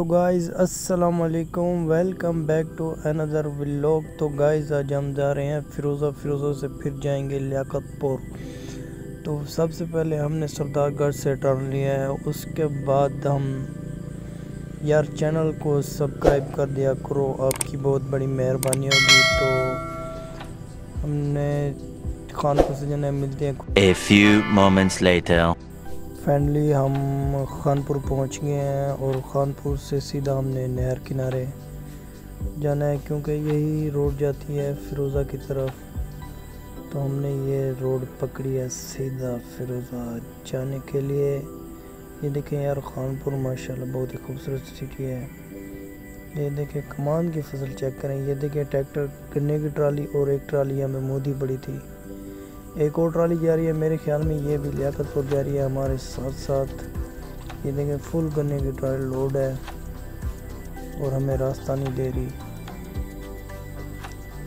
तो गाइज़ अस्सलाम वालेकुम, welcome back to another vlog. तो गाइज़ आज हम जा रहे हैं फिरोज़ा से फिर जाएंगे लियाकतपुर। तो सबसे पहले हमने सरदारगढ़ से टर्न लिया है, उसके बाद हम यार चैनल को सब्सक्राइब कर दिया करो, आपकी बहुत बड़ी मेहरबानी होगी। तो हमने खानपुर से जाने मिलते हैं। A few moments later finally हम खानपुर पहुंच गए हैं और खानपुर से सीधा हमने नहर किनारे जाना है क्योंकि यही रोड जाती है फिरोज़ा की तरफ। तो हमने ये रोड पकड़ी है सीधा फिरोज़ा जाने के लिए। ये देखें यार खानपुर माशाल्लाह बहुत ही खूबसूरत सिटी है। ये देखें कमान की फसल चेक करें। ये देखें ट्रैक्टर, गन्ने की ट्राली और एक ट्राली हमें मोदी पड़ी थी, एक और ट्राली जा रही है। मेरे ख्याल में ये भी लियाकतपुर जा रही है हमारे साथ साथ। ये देखें फुल गन्ने की ट्राली लोड है और हमें रास्ता नहीं दे रही।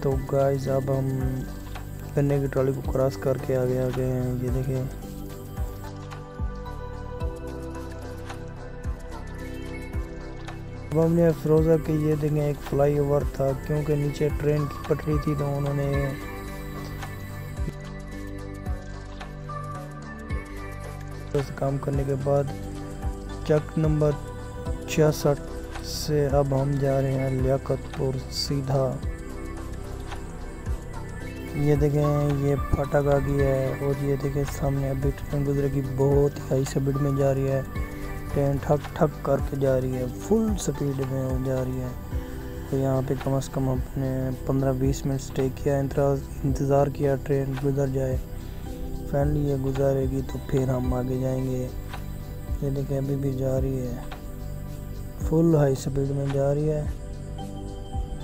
तो गाइस अब हम गन्ने की ट्राली को क्रॉस करके आगे आ गए हैं। ये देखें अब हमने फिरोज़ा के ये देखें एक फ्लाई ओवर था क्योंकि नीचे ट्रेन की पटरी थी, तो उन्होंने से काम करने के बाद चक नंबर 66 से अब हम जा रहे हैं लियाकतपुर सीधा। ये देखें ये फाटक आ गई है और ये देखें सामने अभी ट्रेन गुजरेगी, बहुत ही हाई स्पीड में जा रही है। ट्रेन ठक ठक करके जा रही है, फुल स्पीड में जा रही है। तो यहाँ पे कम से कम अपने 15-20 मिनट स्टे किया, इंतज़ार किया ट्रेन गुजर जाए। फाइनली ये गुजारेगी तो फिर हम आगे जाएंगे। ये देखें अभी भी जा रही है, फुल हाई स्पीड में जा रही है।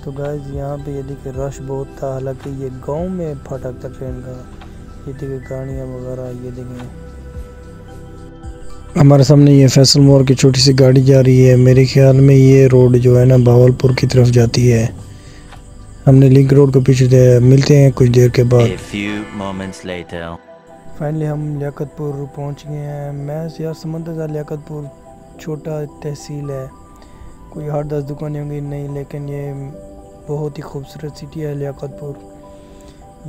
तो गाइस यहाँ पे ये देखें रश बहुत था, हालांकि ये गांव में फटक था ट्रेन का। ये देखें गाड़ियाँ वगैरह। ये देखें हमारे सामने ये फैसल मोड़ की छोटी सी गाड़ी जा रही है। मेरे ख्याल में ये रोड जो है ना बहावलपुर की तरफ जाती है। हमने लिंक रोड के पीछे मिलते हैं कुछ देर के बाद। फाइनली हम लियाकतपुर पहुंच गए हैं। मैं यार समझता था लियाकतपुर छोटा तहसील है, कोई 8-10 दुकानें होंगी, नहीं, लेकिन ये बहुत ही खूबसूरत सिटी है लियाकतपुर।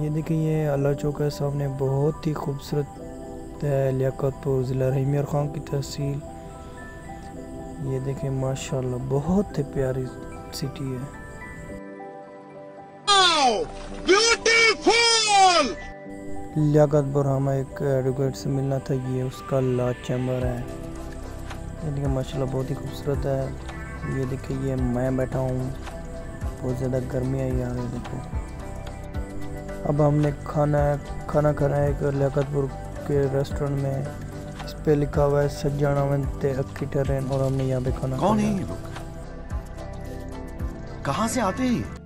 ये देखिए ये अल्लाह चौक है सामने, बहुत ही खूबसूरत है लियाकतपुर, ज़िला रहीम यार खान की तहसील। ये देखें माशाल्लाह बहुत ही प्यारी सिटी है। लियाकतपुर हमें एक एडवोकेट से मिलना था, ये उसका लाज चैम्बर है। ये देखिए माशाल्लाह बहुत ही खूबसूरत है। ये देखिए ये मैं बैठा हूँ, बहुत ज़्यादा गर्मी है यहाँ। ये देखो अब हमने खाना खाना है एक लियाकतपुर के रेस्टोरेंट में। इस पर लिखा हुआ है सज्जानावंते अक्की ट्रेन और हमने यहाँ पे खाना कौन है ये लोग, कहाँ से आते हैं।